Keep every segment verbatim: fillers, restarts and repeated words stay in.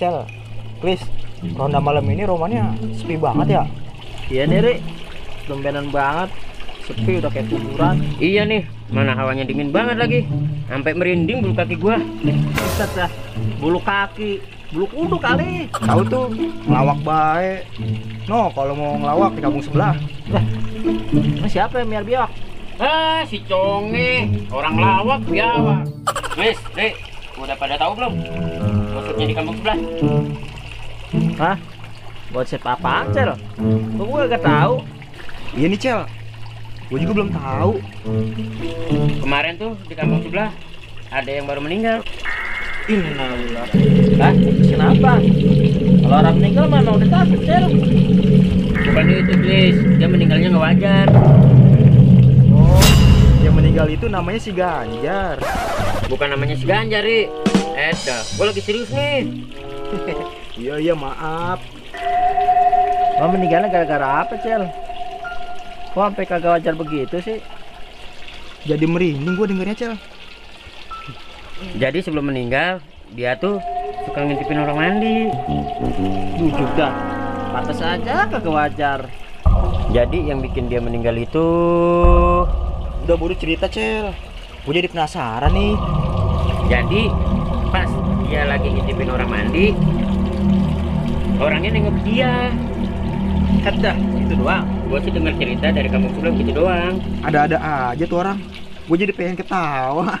Cel, please, ronda malam ini rumahnya sepi banget ya? Iya nih, Ri, tumbenan banget, sepi udah kayak kuburan. Iya nih, mana hawanya dingin banget lagi, sampai merinding bulu kaki gua. Buset dah, bulu kaki, bulu kudu kali. Tahu tuh, ngelawak baik. No, kalau mau ngelawak di kampung sebelah. Lah, nah siapa yang miar biawak? Ah, si Conge, orang lawak biawak. Wes, Ri, udah pada tahu belum? Maksudnya di kampung sebelah. Hah? Gosip apaan, Cel? Kok gue gak tahu? Iya nih, Cel. Gue juga belum tahu. Kemarin tuh di kampung sebelah ada yang baru meninggal. Innalillah. Hah? Kenapa? Kalau orang meninggal mana udah takut, Cel? Bukan itu, please. Dia meninggalnya nggak wajar. Oh, yang meninggal itu namanya si Ganjar. Bukan namanya si Ganjar, Ri. Eh, gue lagi serius nih. Iya, iya, maaf. Lo meninggalnya gara-gara apa, Cel? Kok sampai kagak wajar begitu sih? Jadi merinding gue dengernya, Cel. Jadi sebelum meninggal, dia tuh suka ngintipin orang mandi. Jujur dah, pantas aja kagak wajar. Jadi yang bikin dia meninggal itu... Udah buru cerita, Cel. Gue jadi penasaran nih. Jadi pas dia lagi ngintipin orang mandi, orangnya nengok dia. Kata itu doang. Gue sih dengar cerita dari kamu sebelum gitu doang. Ada-ada aja tuh orang. Gue jadi pengen ketawa.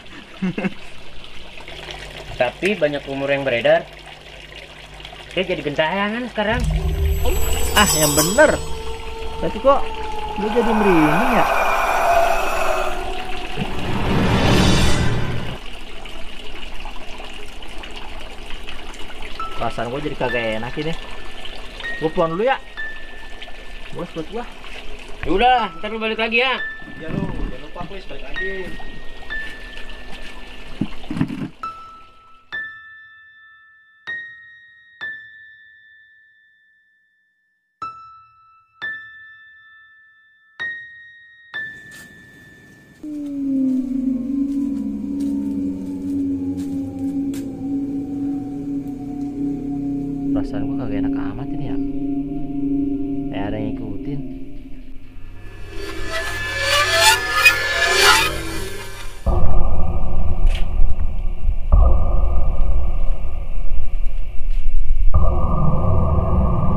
Tapi banyak rumor yang beredar. Dia jadi gentayangan sekarang. Ah, yang bener. Tapi kok dia jadi merinding ya? Perasaan gue jadi kagak enak ini. Gue pulang dulu ya. Bos, buat gua. Yaudah, ntar lu balik lagi ya. Ya lu, jangan lupa please balik lagi. Perasaan gua kagak enak amat ini ya. Eh, ada yang ikutin.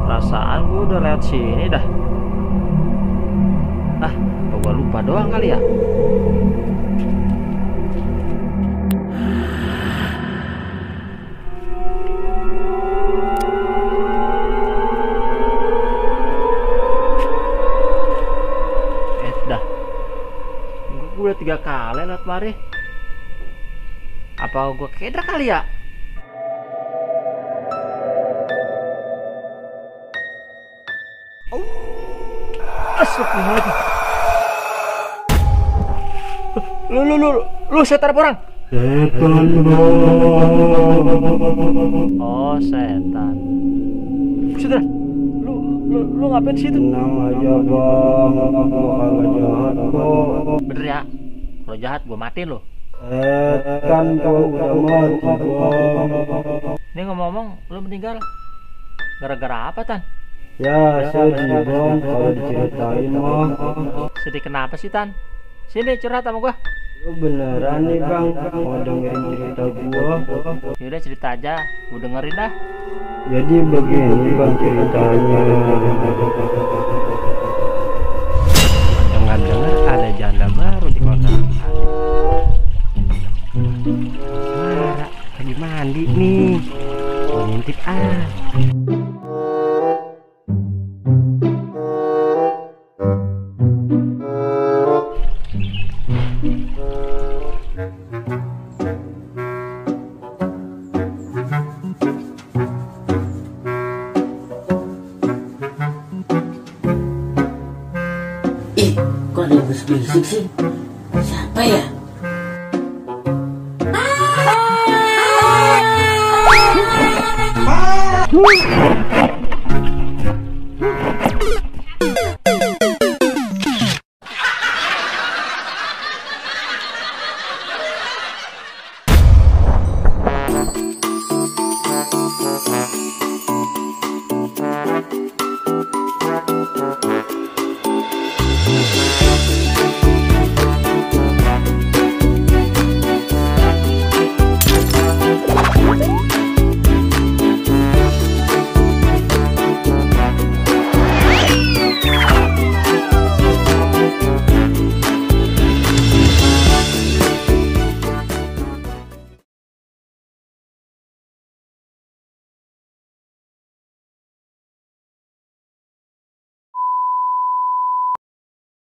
Perasaan gue udah lewat sini dah. Ah, gue lupa doang kali ya. Udah tiga kali lewat mari. Apa gua kedra kali ya? Oh. Astagfirullah. Lu lu lu lu setan apa orang? Setan. Oh, setan. Sudah. Lu, lu ngapain sih itu? Bener ya? Kalau jahat gue matiin lo. Ini ngomong-ngomong lu meninggal gara-gara apa, Tan? Ya sedih dong kalau diceritain mah. Sedih kenapa sih, Tan? Sini curhat sama gue. Lu beneran nih bang, mau dengerin cerita gue? Yaudah cerita aja, gue dengerin dah. Jadi begini bang ceritanya. Dengar-dengar ada janda baru di kota. Nah, lagi mandi nih. Mau ngintip ah. Kok ada bisik-bisik sih? Siapa ya?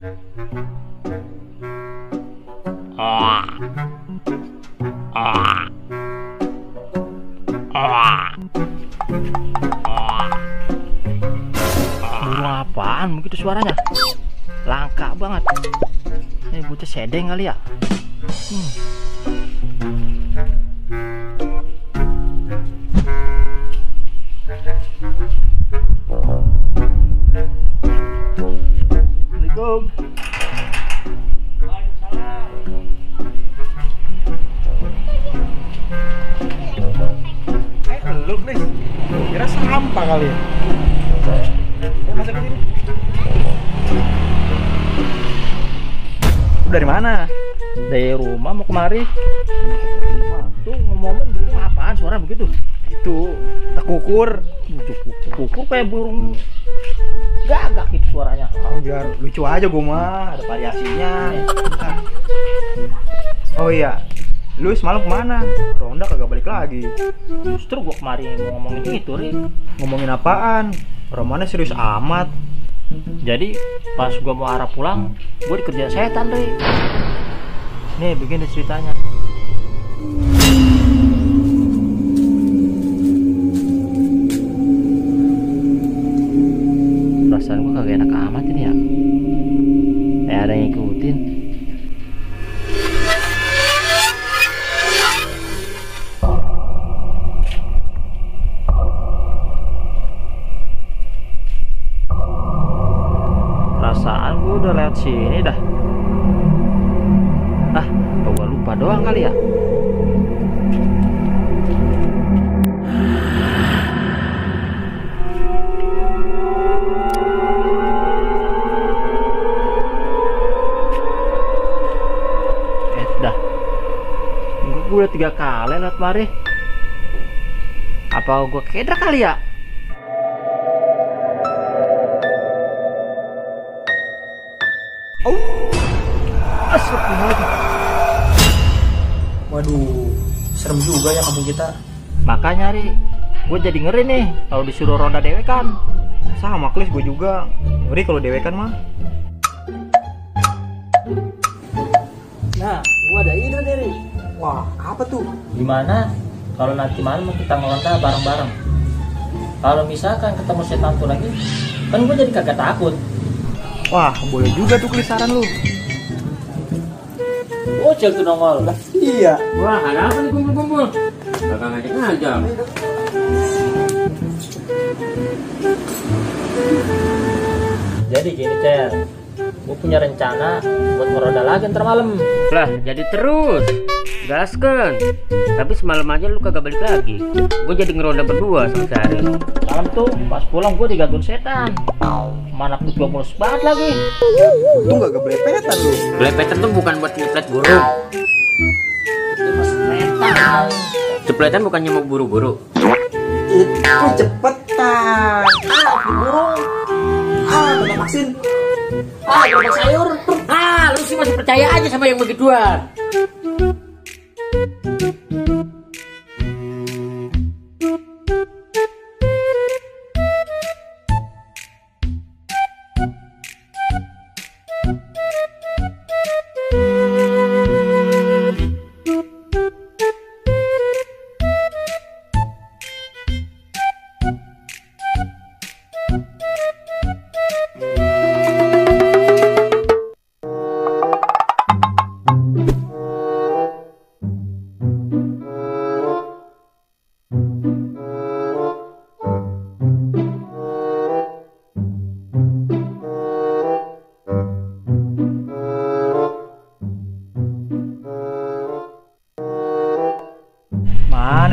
Burung apaan begitu suaranya? Langka banget. Ini bocah sedeng kali ya. Hmm. Assalamualaikum. Eh, lu nih kira sampah kali ya. Masuk ke sini. Lu dari mana? Dari rumah mau kemari. Tuh ngomong-ngomong burung apaan suara begitu? Itu tekukur. Kukur kayak burung gagak gitu suaranya. Oh, biar lucu aja gue mah, ada variasinya. Oh iya, lu semalam kemana? Ronda kagak balik lagi. Justru gue kemarin mau ngomongin itu, Ri. Ngomongin apaan? Romannya serius amat. Jadi pas gue mau arah pulang, gue dikerja setan, Ri. Nih begini ceritanya. Perasaan gue kagak enak amat ini ya. Eh, ada yang ngikutin. Perasaan gue udah lewat sini dah. Ah, gue lupa doang kali ya. Udah tiga kali lewat mari. Apa gua kedra kali ya? Oh, asap lagi. Waduh, serem juga ya kampung kita. Makanya Ri, gue jadi ngeri nih kalau disuruh ronda dewekan. Sama Klis, gue juga ngeri kalau dewekan mah. Nah, gue ada ide nih Ri. Wah, apa tuh? Gimana kalau nanti malam kita ngelontar bareng-bareng? Kalau misalkan ketemu setan tuh lagi, kan gue jadi kagak takut. Wah, boleh juga tuh kelisaran lu. Oh, cek tuh nongol. Iya. Wah, ada apa nih kumpul-kumpul? Bakal ngajak ngajak. Jadi gini, Cer. Gue punya rencana buat ngeronda lagi ntar malam. Lah, jadi terus. Gaskan, tapi semalam aja lu kagak balik lagi. Gue jadi ngeronda berdua sama sehari. Malam tuh pas pulang gue digangguin setan. Mana pun gue mulus banget lagi. Lu gak kebelepetan lu. Belepetan tuh bukan buat nyeplet burung. Cepletan bukannya mau buru-buru. Itu cepetan. Ah, burung. Ah, kena vaksin. Ah, kena sayur. Ah, lu sih masih percaya aja sama yang begituan.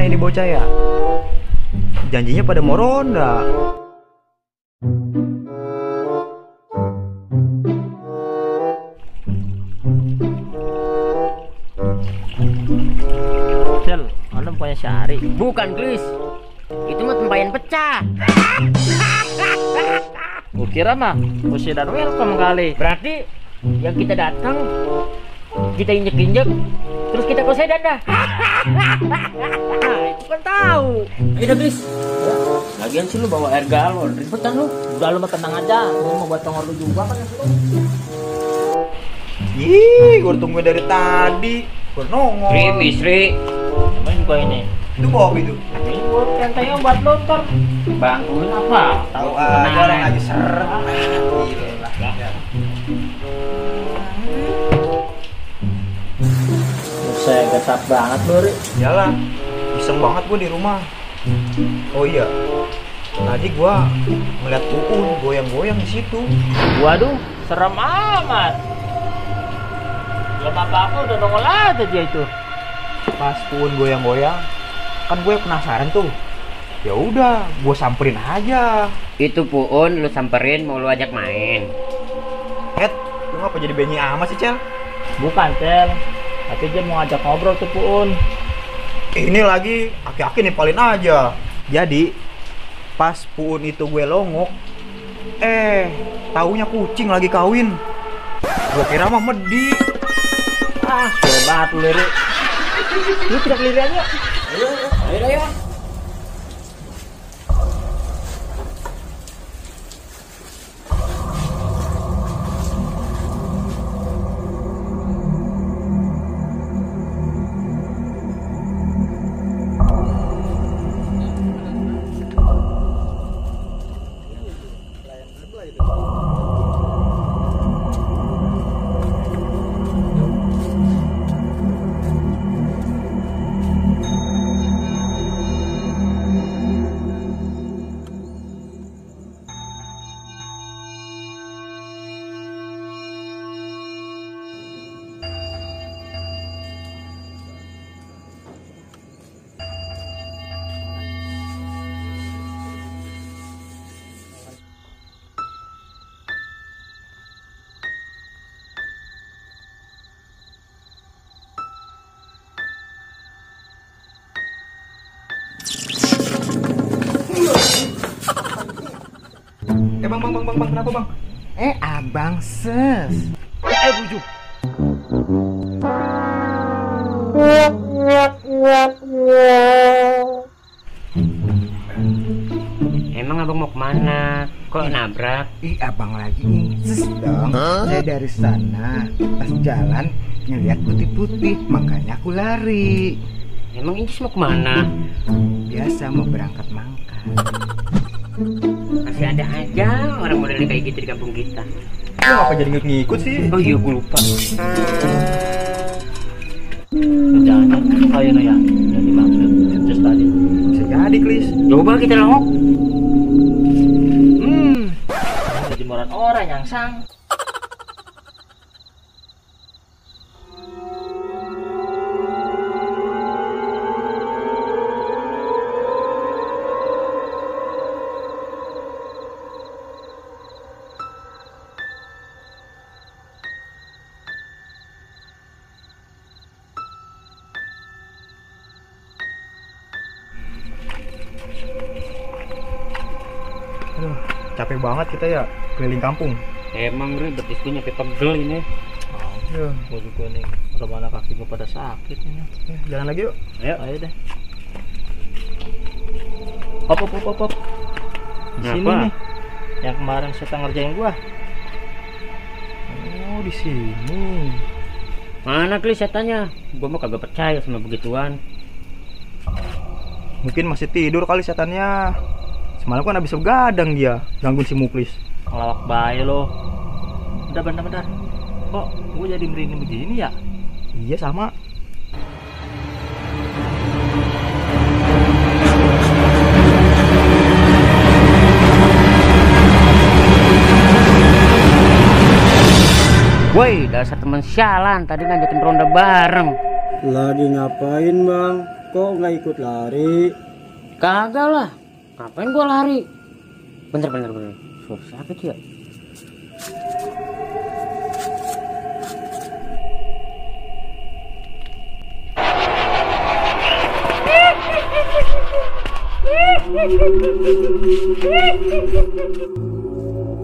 Ini bocah ya, janjinya pada mau ronda. Cel, anda bukannya Syari? Bukan Kris, itu mah tempayan pecah. Gue kira mah usia dan welcome kali. Berarti yang kita datang kita injek-injek terus kita posedan dah. Nah, itu kan tahu. Ayo Kris. Ya, lagian sih lu bawa air galon. Ribetan lu. Udah lu mah tenang aja. Lu mau buat tongor lu juga kan ya, lu. Ih, gua tungguin dari tadi. Gua nongol. Sri, Bisri. Cuman gua ini. Itu kok itu. Ini gua rentainya buat motor. Bangun apa? Tahu aja orang lagi ser. Gila lah. Saya gesap banget lu, Ri. Iyalah. Iseng banget gua di rumah. Oh iya. Tadi gua ngeliat Uun goyang-goyang di situ. Waduh, serem amat. Belum apa-apa udah nongol aja dia itu. Pas Uun goyang-goyang, kan gue penasaran tuh. Ya udah, gua samperin aja. Itu Uun lu samperin mau lu ajak main. Et, lu ngapa jadi benyi amat sih, Cel? Bukan, Cel. Tapi dia mau ngajak ngobrol tuh Uun. Ini lagi aki-aki nimpalin aja. Jadi pas Puun itu gue longok, eh taunya kucing lagi kawin. Gue kira mah medi. Ah, sudah banget lu, Lirik. Lu tidak liriannya. Ayo, ayo, ayo. Bang, bang, bang, bang, bang, kenapa, Bang? Eh, abang ses. Eh, bujuk. Emang abang mau kemana? Kok nabrak? Ih, abang lagi nih. Ses dong. Huh? Saya dari sana pas jalan ngeliat putih-putih, makanya aku lari. Emang Incis mau kemana? Biasa mau berangkat mangkat. Masih ada aja orang model kayak gitu di kampung kita. Lu ngapa jadi ngikut-ngikut sih? Oh iya, gue lupa. Jangan-jangan kalian ya yang dimaksud terus tadi. Bisa jadi, Klis. Coba kita longok. Hmm. Ada jemuran orang yang sang. Aduh, capek banget kita ya keliling kampung. Emang Ri, betis gue nyampe pegel ini. Aduh, gue juga nih, kemana kaki gue pada sakit ini. Ya, jalan lagi yuk. Ayo, ayo deh. Hop, hop, hop, hop. Di sini nih, yang kemarin saya ngerjain gue. Oh, di sini. Mana Kli setannya? Gue mah kagak percaya sama begituan. Mungkin masih tidur kali setannya. Malah kan abis begadang dia, gangguin si Muklis. Kelawak bayi loh. Udah bener-bener. Kok gue jadi merinding begini ya? Iya sama. Woi, dasar temen sialan tadi ngajakin ronda bareng. Lagi ngapain bang? Kok nggak ikut lari? Kagak lah. Ngapain gua lari? Bentar, bentar, bentar. Suara siapa itu ya?